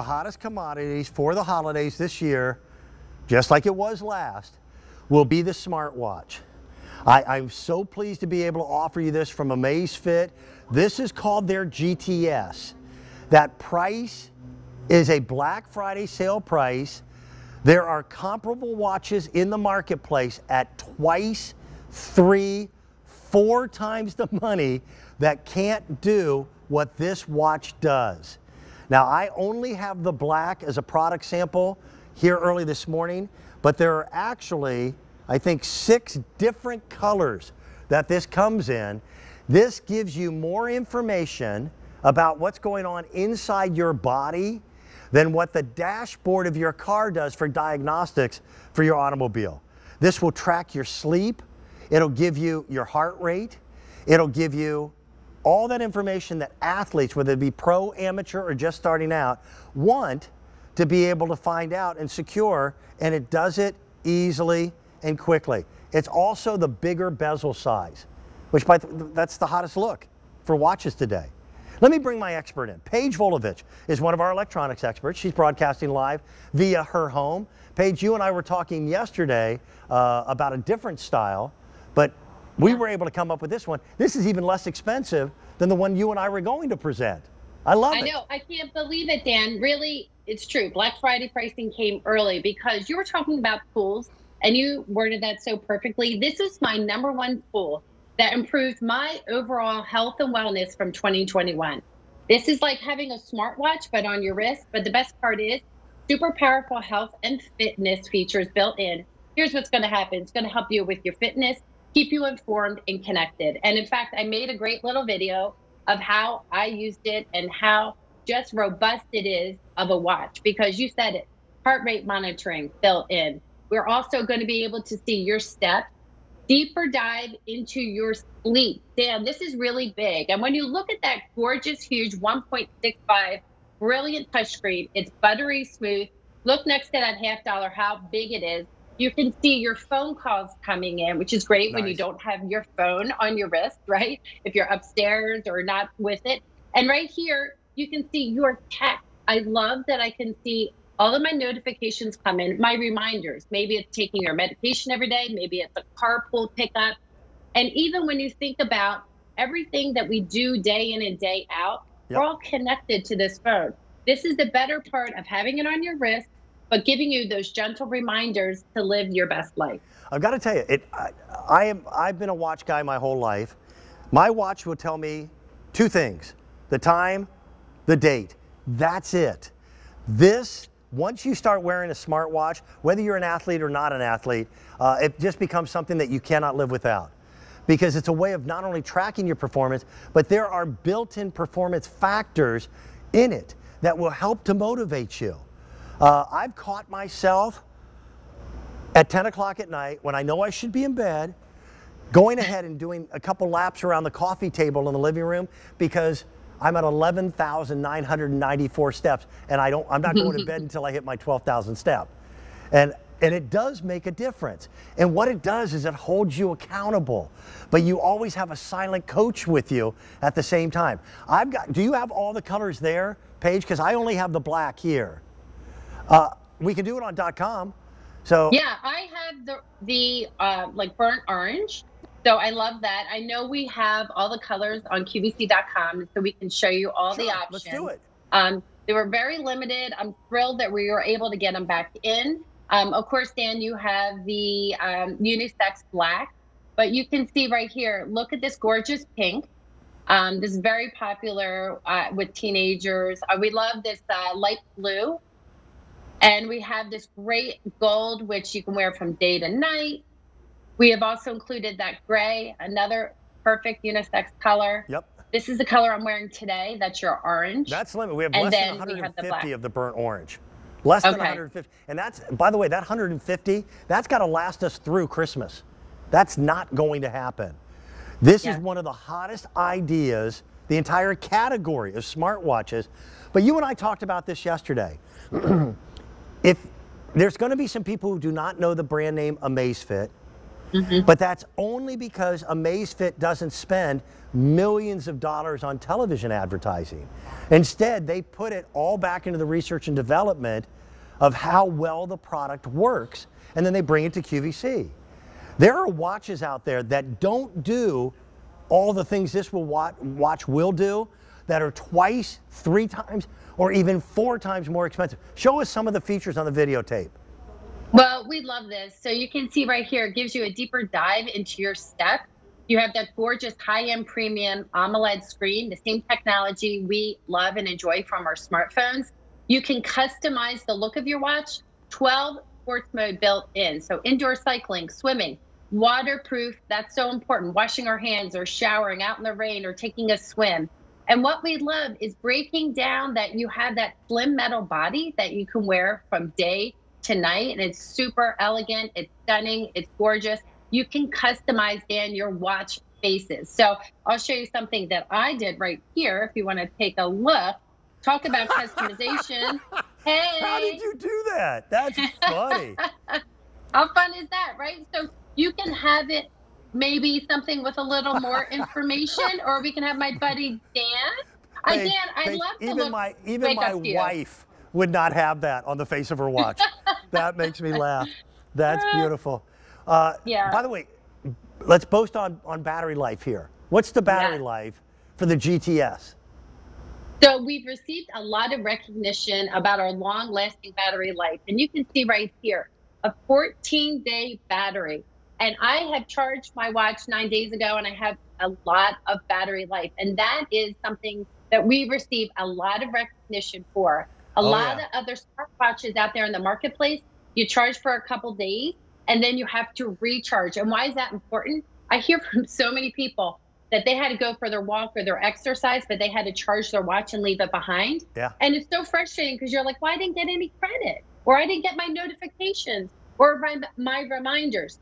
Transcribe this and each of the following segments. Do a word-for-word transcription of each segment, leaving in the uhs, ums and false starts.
the hottest commodities for the holidays this year, just like it was last, will be the smartwatch. I, I'm so pleased to be able to offer you this from Amazfit. This is called their G T S. That price is a Black Friday sale price. There are comparable watches in the marketplace at twice, three, four times the money that can't do what this watch does. Now, I only have the black as a product sample here early this morning, but there are actually, I think, six different colors that this comes in. This gives you more information about what's going on inside your body than what the dashboard of your car does for diagnostics for your automobile. This will track your sleep. It'll give you your heart rate. It'll give you all that information that athletes, whether it be pro, amateur, or just starting out, want to be able to find out and secure, and it does it easily and quickly. It's also the bigger bezel size, which by th that's the hottest look for watches today. Let me bring my expert in. Paige Volovich is one of our electronics experts. She's broadcasting live via her home. Paige, you and I were talking yesterday uh, about a different style, but we were able to come up with this one. This is even less expensive than the one you and I were going to present. I love it. I know. I can't believe it, Dan. Really, it's true. Black Friday pricing came early because you were talking about pools, and you worded that so perfectly. This is my number one pool that improved my overall health and wellness from twenty twenty-one. This is like having a smartwatch, but on your wrist. But the best part is super powerful health and fitness features built in. Here's what's going to happen. It's going to help you with your fitness, keep you informed and connected. And in fact, I made a great little video of how I used it and how just robust it is of a watch, because you said it, heart rate monitoring built in. We're also going to be able to see your steps, deeper dive into your sleep. Dan, this is really big. And when you look at that gorgeous, huge one point six five brilliant touchscreen, it's buttery smooth. Look next to that half dollar, how big it is. You can see your phone calls coming in, which is great nice. When you don't have your phone on your wrist, right? If you're upstairs or not with it. And right here, you can see your text. I love that I can see all of my notifications come in, my reminders. Maybe it's taking your medication every day. Maybe it's a carpool pickup. And even when you think about everything that we do day in and day out, yep. We're all connected to this phone. This is the better part of having it on your wrist, but giving you those gentle reminders to live your best life. I've got to tell you, it, I, I am, I've been a watch guy my whole life. My watch will tell me two things: the time, the date. That's it. This Once you start wearing a smartwatch, whether you're an athlete or not an athlete, uh, it just becomes something that you cannot live without, because it's a way of not only tracking your performance, but there are built-in performance factors in it that will help to motivate you. Uh, I've caught myself at ten o'clock at night when I know I should be in bed, going ahead and doing a couple laps around the coffee table in the living room, because I'm at eleven thousand nine hundred ninety-four steps, and I don't, I'm not going to bed until I hit my twelve thousand step. And, and it does make a difference. And what it does is it holds you accountable, but you always have a silent coach with you at the same time. I've got, do you have all the colors there, Paige? Because I only have the black here. Uh, we can do it on .com, so. Yeah, I have the, the uh, like burnt orange. So I love that. I know we have all the colors on Q V C dot com, so we can show you all sure, the options. Let's do it. Um, they were very limited. I'm thrilled that we were able to get them back in. Um, of course, Dan, you have the um, unisex black, but you can see right here, look at this gorgeous pink. Um, this is very popular uh, with teenagers. Uh, we love this uh, light blue. And we have this great gold, which you can wear from day to night. We have also included that gray, another perfect unisex color. Yep. This is the color I'm wearing today. That's your orange. That's limited. We have and less than one hundred fifty the of the burnt orange. Less okay. than one hundred fifty. And that's, by the way, that one hundred fifty, that's got to last us through Christmas. That's not going to happen. This yeah. is one of the hottest ideas, the entire category of smartwatches. But you and I talked about this yesterday. if there's going to be some people who do not know the brand name Amazfit, Mm-hmm. But that's only because Amazfit doesn't spend millions of dollars on television advertising. Instead, they put it all back into the research and development of how well the product works, and then they bring it to Q V C. There are watches out there that don't do all the things this will watch, watch will do, that are twice, three times, or even four times more expensive. Show us some of the features on the videotape. Well, we love this. So you can see right here, it gives you a deeper dive into your step. You have that gorgeous high-end premium AMOLED screen, the same technology we love and enjoy from our smartphones. You can customize the look of your watch, twelve sports mode built in. So indoor cycling, swimming, waterproof, that's so important. Washing our hands or showering out in the rain or taking a swim. And what we love is breaking down that you have that slim metal body that you can wear from day to night. And it's super elegant, it's stunning, it's gorgeous. You can customize, Dan, your watch faces. So I'll show you something that I did right here if you want to take a look. Talk about customization. Hey. How did you do that? That's funny. How fun is that, right? So you can have it maybe something with a little more information, or we can have my buddy Dan. I Dan, I love the look. My, even my wife would not have that on the face of her watch. That makes me laugh. That's beautiful. Uh, yeah. By the way, let's boast on, on battery life here. What's the battery yeah. life for the G T S? So we've received a lot of recognition about our long-lasting battery life. And you can see right here, a fourteen day battery. And I have charged my watch nine days ago, and I have a lot of battery life. And that is something that we receive a lot of recognition for. A oh, lot yeah. of other smartwatches out there in the marketplace, you charge for a couple days, and then you have to recharge. And why is that important? I hear from so many people that they had to go for their walk or their exercise, but they had to charge their watch and leave it behind. Yeah. And it's so frustrating because you're like, well, I didn't get any credit, or I didn't get my notifications, or my, my reminders.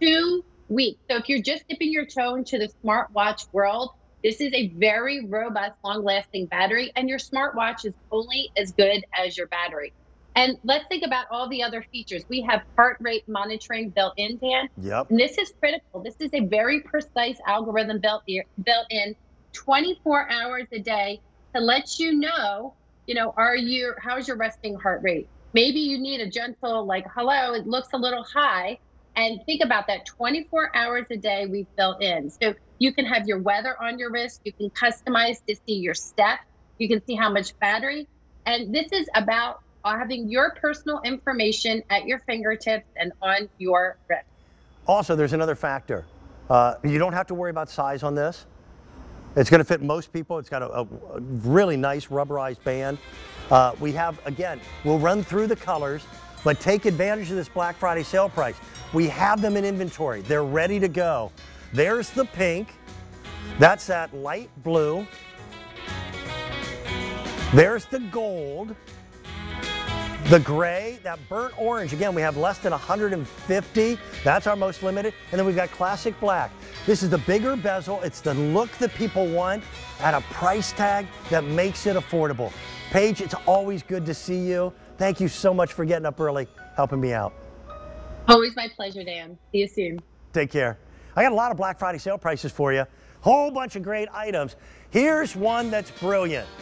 Two weeks. So if you're just dipping your toe into the smartwatch world, this is a very robust, long-lasting battery, and your smartwatch is only as good as your battery. And let's think about all the other features. We have heart rate monitoring built in, Dan. Yep. And this is critical. This is a very precise algorithm built built in twenty-four hours a day to let you know, you know, are you, how's your resting heart rate? Maybe you need a gentle, like, hello, it looks a little high. And think about that, twenty-four hours a day we've built in. So you can have your weather on your wrist. You can customize to see your step. You can see how much battery. And this is about having your personal information at your fingertips and on your wrist. Also, there's another factor. Uh, you don't have to worry about size on this. It's going to fit most people. It's got a, a really nice rubberized band. Uh, we have, again, we'll run through the colors, but take advantage of this Black Friday sale price. We have them in inventory. They're ready to go. There's the pink. That's that light blue. There's the gold. The gray, that burnt orange, again, we have less than one hundred fifty. That's our most limited. And then we've got classic black. This is the bigger bezel. It's the look that people want at a price tag that makes it affordable. Paige, it's always good to see you. Thank you so much for getting up early, helping me out. Always my pleasure, Dan. See you soon. Take care. I got a lot of Black Friday sale prices for you. Whole bunch of great items. Here's one that's brilliant.